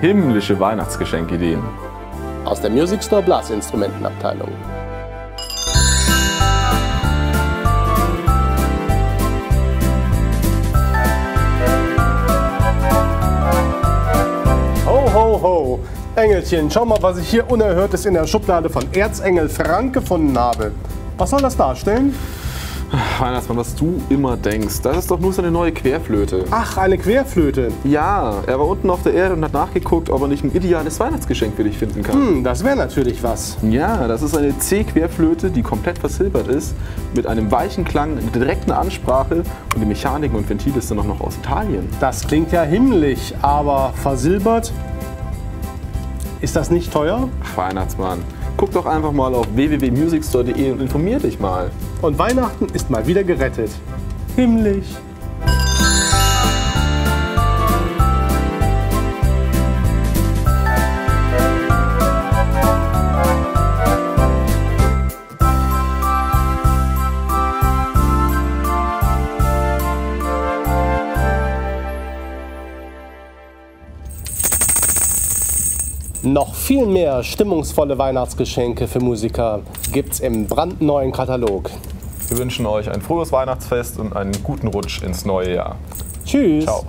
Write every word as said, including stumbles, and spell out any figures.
himmlische Weihnachtsgeschenkideen. Aus der Music Store Blasinstrumentenabteilung. Ho, ho, ho! Engelchen, schau mal, was ich hier Unerhörtes in der Schublade von Erzengel Frank gefunden habe. Was soll das darstellen? Ach, Weihnachtsmann, was du immer denkst. Das ist doch nur so eine neue Querflöte. Ach, eine Querflöte? Ja, er war unten auf der Erde und hat nachgeguckt, ob er nicht ein ideales Weihnachtsgeschenk für dich finden kann. Hm, das wäre natürlich was. Ja, das ist eine C-Querflöte, die komplett versilbert ist, mit einem weichen Klang, direkten Ansprache und die Mechaniken und Ventile sind auch noch aus Italien. Das klingt ja himmlisch, aber versilbert? Ist das nicht teuer? Ach, Weihnachtsmann. Guck doch einfach mal auf w w w punkt music store punkt de und informier dich mal. Und Weihnachten ist mal wieder gerettet. Himmlisch. Noch viel mehr stimmungsvolle Weihnachtsgeschenke für Musiker gibt's im brandneuen Katalog. Wir wünschen euch ein frohes Weihnachtsfest und einen guten Rutsch ins neue Jahr. Tschüss! Ciao.